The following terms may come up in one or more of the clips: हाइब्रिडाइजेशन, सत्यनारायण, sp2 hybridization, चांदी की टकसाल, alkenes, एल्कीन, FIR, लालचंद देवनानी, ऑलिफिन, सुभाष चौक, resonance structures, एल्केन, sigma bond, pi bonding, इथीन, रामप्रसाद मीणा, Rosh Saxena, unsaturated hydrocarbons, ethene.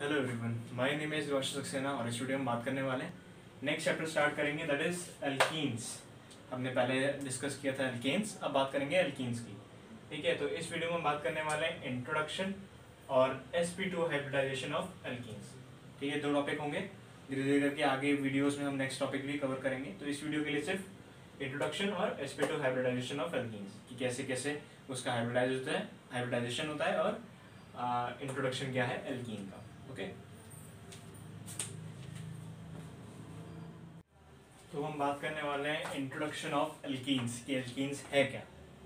Hello everyone, my name is Rosh Saxena और studio में बात करने वाले हैं। नेक्स्ट चैप्टर स्टार्ट करेंगे, दैट इज एल्कीन्स। हमने पहले डिस्कस किया था एल्कीन्स, अब बात करेंगे एल्कीन्स की। ठीक है, तो इस वीडियो में बात करने वाले हैं इंट्रोडक्शन और sp2 हाइब्रिडाइजेशन ऑफ एल्कीन्स। ठीक है, दो टॉपिक होंगे, धीरे धीरे करके आगे वीडियोज़ में हम नेक्स्ट टॉपिक भी कवर करेंगे। तो इस वीडियो के लिए सिर्फ इंट्रोडक्शन और sp2 हाइब्रिडाइजेशन ऑफ एल्कीन्स कि कैसे कैसे उसका हाइब्रिडाइजेशन होता है और इंट्रोडक्शन क्या है एल्कीन का। Okay. तो हम बात करने वाले हैं इंट्रोडक्शन ऑफ एल्कीन्स कि एल्कीन्स है क्या।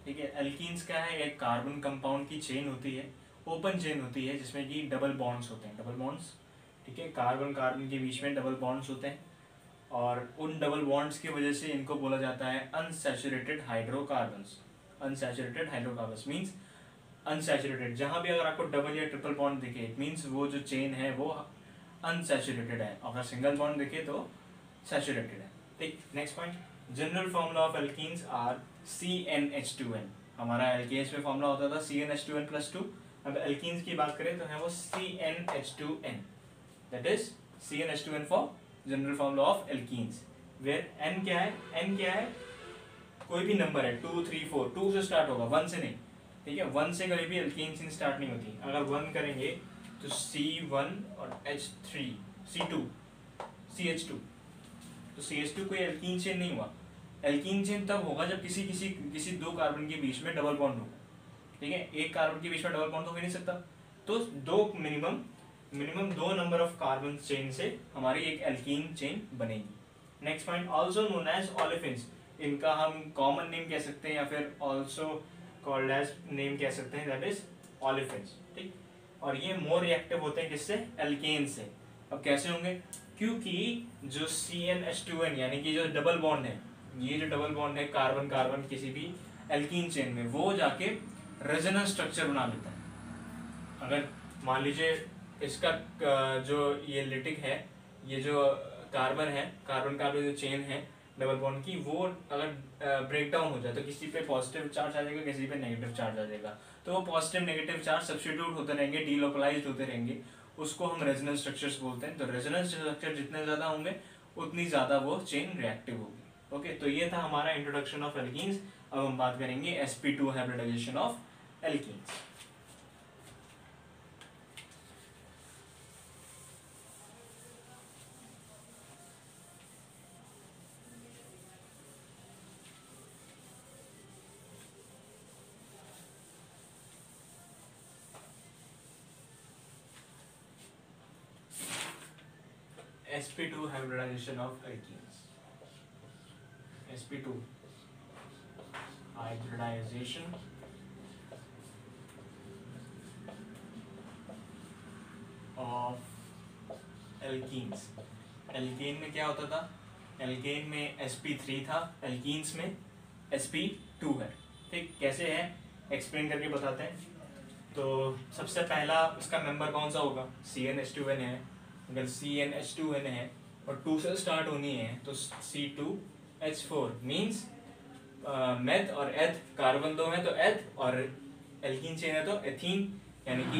ठीक है, एल्कीन्स क्या है, एक कार्बन कंपाउंड की चेन होती है, ओपन चेन होती है, जिसमें कि डबल बॉन्ड्स होते हैं, डबल बॉन्ड्स। ठीक है, कार्बन के बीच में डबल बॉन्ड्स होते हैं और उन डबल बॉन्ड्स की वजह से इनको बोला जाता है unsaturated hydrocarbons. Unsaturated hydrocarbons means unsaturated, जहाँ भी अगर आपको डबल या ट्रिपल बॉन्ड दिखे इट मीन्स वो जो चेन है वो अनसैचुरेटेड है, अगर सिंगल बॉन्ड दिखे तो सैचुरेटेड है। ठीक, next point, general formula of alkenes are CnH2n। हमारा एल्केन्स में फार्मूला होता था CnH2n+2, अब एल्कीन्स की बात करें तो है वो CnH2n, that is CnH2n for general formula of alkenes, where n क्या है, n क्या है, कोई भी नंबर है 2, 3, 4, 2 से स्टार्ट होगा, 1 से नहीं। ठीक है, 1 से कभी भी एल्कीन स्टार्ट नहीं होती, अगर 1 करेंगे तो C1 और H3, C2, CH2, तो CH2 कोई एल्कीन चेन नहीं हुआ। एल्कीन चेन तब होगा जब किसी दो कार्बन के बीच में डबल बॉन्ड होगा। ठीक है, एक कार्बन के बीच में डबल बॉन्ड हो ही नहीं सकता, तो दो मिनिमम दो नंबर ऑफ कार्बन चेन से हमारी एक एल्कीन चेन बनेगी। Next point, also known as olefins, इनका हम कॉमन नेम कह सकते हैं या फिर ऑल्सो कॉल्ड एज नेम कह सकते हैं, दैट इज ऑलिफिन्स। ठीक, और ये मोर रिएक्टिव होते हैं किससे, एल्केन से। अब कैसे होंगे, क्योंकि जो CnH2n यानी कि जो डबल बॉन्ड है, ये जो डबल बॉन्ड है कार्बन किसी भी एल्कीन चेन में, वो जाके रेजोनेंस स्ट्रक्चर बना लेता है। अगर मान लीजिए इसका जो ये लिटिक है, ये जो कार्बन है, कार्बन जो चेन है डबल बॉन्ड की, वो अगर ब्रेक डाउन हो जाए तो किसी पे पॉजिटिव चार्ज आ जाएगा, किसी पे नेगेटिव चार्ज आ जाएगा, तो वो पॉजिटिव नेगेटिव चार्ज सब्स्टिट्यूट होते रहेंगे, डीलोकलाइज होते रहेंगे, उसको हम रेजोनेंस स्ट्रक्चर्स बोलते हैं। तो रेजोनेंस स्ट्रक्चर जितने ज़्यादा होंगे उतनी ज़्यादा वो चेन रिएक्टिव होगी। ओके, तो ये था हमारा इंट्रोडक्शन ऑफ एल्कीन्स। अब हम बात करेंगे sp2 हाइब्रिडाइजेशन of alkenes. sp2 hybridization of alkenes, sp2 hybridization of alkenes। एल्केन में क्या होता था, एल्केन में sp3 था, एल्कीन्स में sp2 है। ठीक, कैसे है एक्सप्लेन करके बताते हैं। तो सबसे पहला उसका मेंबर कौन सा होगा, CnH2n है, अगर CnH2n है और 2 से स्टार्ट होनी है तो C2H4 मीन्स मेथ और एथ, कार्बन दो है तो एथ और एल्कीन चेन है तो एथीन यानी कि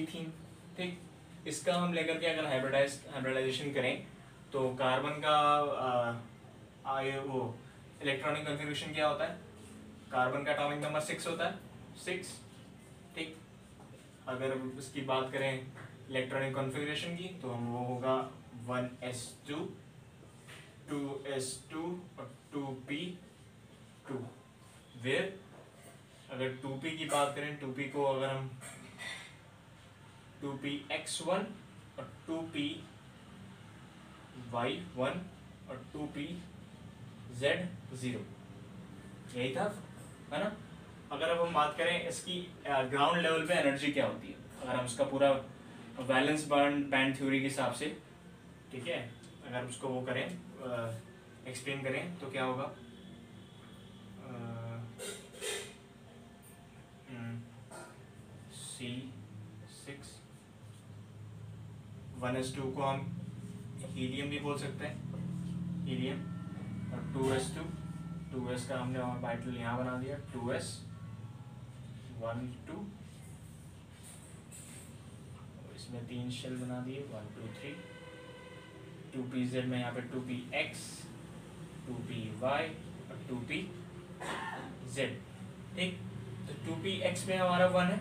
इथीन। ठीक, इसका हम लेकर के अगर हाइब्रिडाइजेशन करें तो कार्बन का वो इलेक्ट्रॉनिक कॉन्फिगरेशन क्या होता है, कार्बन का एटॉमिक नंबर 6 होता है, 6। ठीक, अगर इसकी बात करें इलेक्ट्रॉनिक कॉन्फ़िगरेशन की तो हम वो होगा 1s2, 2s2 और 2p2, वेयर अगर 2p की बात करें, 2p को अगर हम 2px1 और 2py1 और 2pz0, यही था है ना। अगर अब हम बात करें इसकी ग्राउंड लेवल पे एनर्जी क्या होती है, अगर हम उसका पूरा वैलेंस बैंड थ्योरी के हिसाब से, ठीक है, अगर उसको वो करें एक्सप्लेन करें तो क्या होगा, C6 1s2 को हम हीलियम भी बोल सकते हैं, हीलियम, और 2s2 का हमने ऑर्बिटल यहाँ बना दिया, 2s 1 2 इसमें 3 शेल बना दिए 1 2 3। 2pz में यहाँ पे 2px 2py और 2pz। ठीक, तो 2px में हमारा 1 है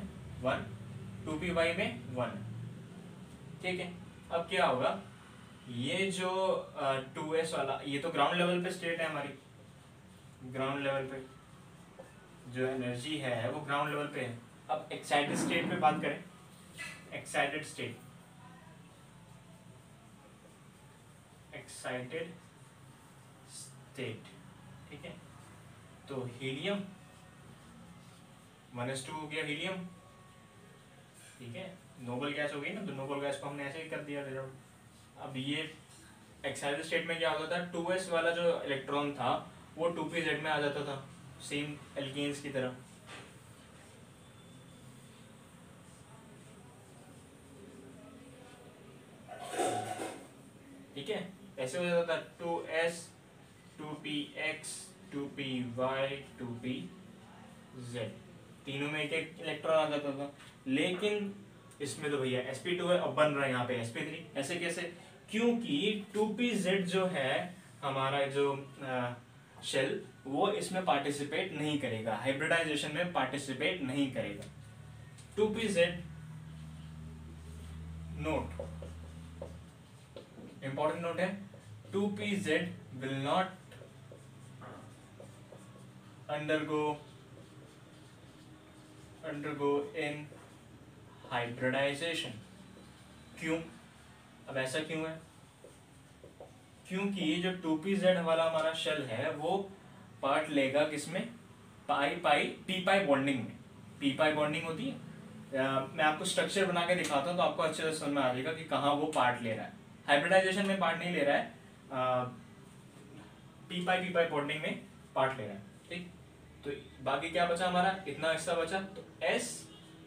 1, 2py में 1। ठीक है, अब क्या होगा, ये जो 2s वाला ये तो ग्राउंड लेवल पे स्टेट है हमारी, ग्राउंड लेवल पे जो एनर्जी है वो ग्राउंड लेवल पे है। अब एक्साइटेड स्टेट पे बात करें, एक्साइटेड स्टेट ठीक है, तो हीलियम -2 हो गया हीलियम, ठीक है, नोबल गैस हो गई ना, तो नोबल गैस को हमने ऐसे ही कर दिया। अब ये एक्साइटेड स्टेट में क्या होता था, 2s वाला जो इलेक्ट्रॉन था वो 2pz में आ जाता था, सेम एल्केन्स की तरह। ठीक है, ऐसे हो जाता था 2s 2px 2py 2pz, तीनों में एक एक इलेक्ट्रॉन आ जाता था। लेकिन इसमें तो भैया sp2 है और बन रहा है यहाँ पे sp3, ऐसे कैसे? क्योंकि 2pz जो है हमारा जो शेल वो इसमें पार्टिसिपेट नहीं करेगा, हाइब्रिडाइजेशन में पार्टिसिपेट नहीं करेगा। 2pz नोट, इंपॉर्टेंट नोट है, 2pz will not undergo in हाइब्रिडाइजेशन। क्यों? अब ऐसा क्यों है? क्योंकि ये जो 2pz वाला हमारा शेल है वो पार्ट लेगा किसमें, पी पाई बॉन्डिंग में। पी पाई बॉन्डिंग होती है, मैं आपको स्ट्रक्चर बना के दिखाता हूँ तो आपको अच्छे से समझ में आ जाएगा कि कहाँ वो पार्ट ले रहा है। हाइब्रिडाइजेशन में पार्ट नहीं ले रहा है, पी पाई बॉन्डिंग में पार्ट ले रहा है। ठीक, तो बाकी क्या बचा हमारा, इतना हिस्सा बचा, तो एस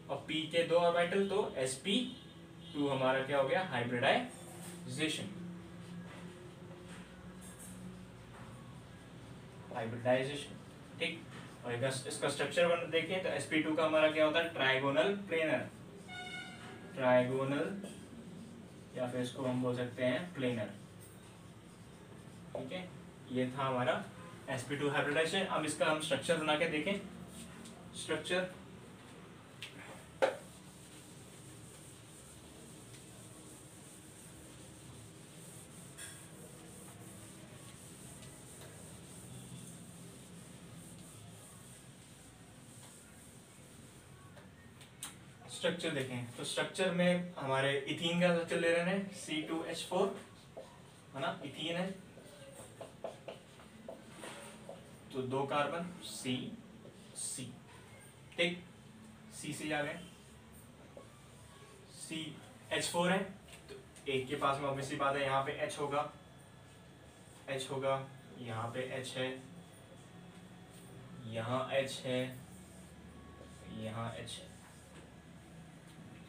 और पी के दो ऑर्बिटल, तो sp2 हमारा क्या हो गया, हाइब्रिडाइजेशन। ठीक, और इसका स्ट्रक्चर बन देखें तो sp2 का हमारा क्या होता है, ट्राइगोनल या फिर इसको हम बोल सकते हैं प्लेनर। ठीक है, ये था हमारा sp2 हाइब्रिडाइजेशन। अब इसका हम स्ट्रक्चर बना के देखें, स्ट्रक्चर देखें तो स्ट्रक्चर में हमारे इथीन का स्ट्रक्चर ले रहे हैं, C2H4 है ना, इथीन है, तो 2 कार्बन C। ठीक, C से जा रहे, CH4 है, तो एक के पास में ऑब्वियस सी बात है यहाँ पे H होगा, यहाँ पे H है, यहाँ H है, यहाँ H है।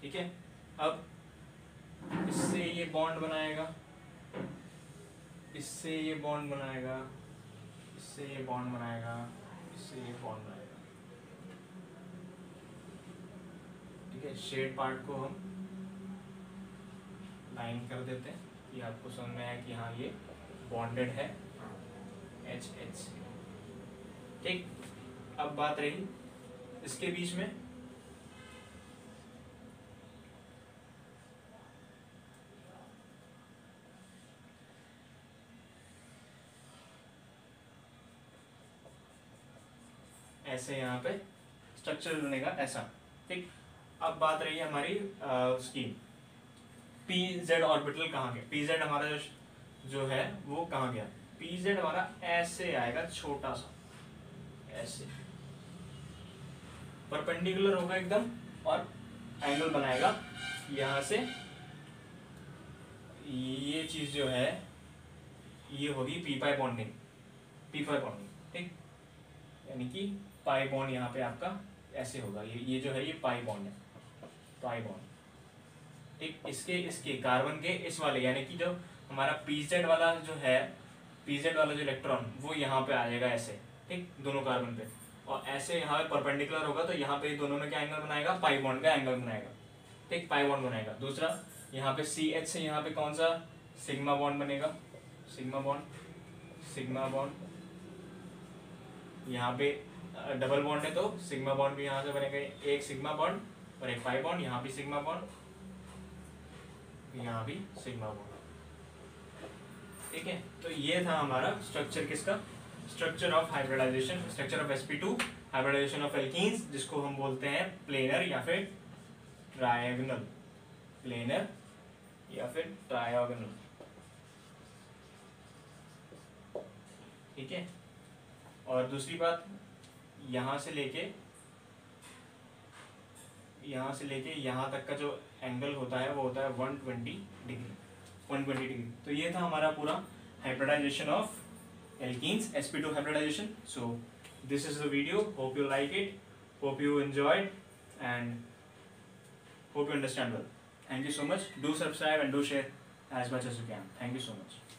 ठीक है, अब इससे ये बॉन्ड बनाएगा, इससे ये बॉन्ड बनाएगा, इससे ये बॉन्ड बनाएगा, इससे ये बॉन्ड बनाएगा। ठीक है, शेड पार्ट को हम लाइन कर देते हैं, ये आपको समझ में आया कि हाँ ये बॉन्डेड है HH। ठीक, अब बात रही इसके बीच में, ऐसे यहाँ पे स्ट्रक्चर बनेगा ऐसा। ठीक, अब बात रही है हमारी उसकी pz ऑर्बिटल कहाँ गया, pz हमारा जो है वो कहाँ गया, pz हमारा ऐसे आएगा, छोटा सा ऐसे परपेंडिकुलर होगा एकदम और एंगल बनाएगा यहाँ से, ये चीज जो है ये होगी पी पाई बॉन्डिंग। ठीक, यानी कि पाई बॉन्ड यहाँ पे आपका ऐसे होगा, ये जो है ये पाई बॉन्ड। ठीक, इसके कार्बन के इस वाले यानी कि जो हमारा pz वाला जो इलेक्ट्रॉन वो यहाँ पे आ जाएगा ऐसे। ठीक, दोनों कार्बन पे, और ऐसे यहाँ पे परपेंडिकुलर होगा, तो यहाँ पे दोनों में क्या एंगल बनाएगा, पाई बॉन्ड का एंगल बनाएगा। ठीक पाई बॉन्ड बनेगा। दूसरा यहाँ पे सी एच से यहाँ पे कौन सा सिग्मा बॉन्ड बनेगा, सिग्मा बॉन्ड। यहाँ पे डबल बॉन्ड है तो सिग्मा बॉन्ड भी यहाँ से बनेगा, एक सिग्मा बॉन्ड और एक पाई बॉन्ड। यहाँ भी सिग्मा बॉन्ड, यहाँ भी सिग्मा बॉन्ड। ठीक है, तो ये था हमारा स्ट्रक्चर किसका, structure of हाइब्रिडाइजेशन, structure of sp2 हाइब्रिडाइजेशन of alkenes, जिसको हम बोलते हैं प्लेनर या फिर ट्रायगोनल, प्लेनर या फिर ट्रायगोनल। ठीक है, और दूसरी बात, यहाँ से लेके यहाँ तक का जो एंगल होता है वो होता है 120 डिग्री। तो ये था हमारा पूरा हाइब्रिडाइजेशन of alkenes, sp2 hybridization. So this is the video, hope you like it, hope you enjoyed and hope you understand well. Thank you so much, do subscribe and do share as much as you can. Thank you so much.